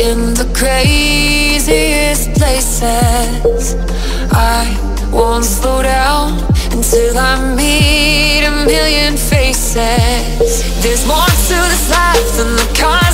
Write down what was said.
In the craziest places, I won't slow down until I meet a million faces. There's more to this life than the kind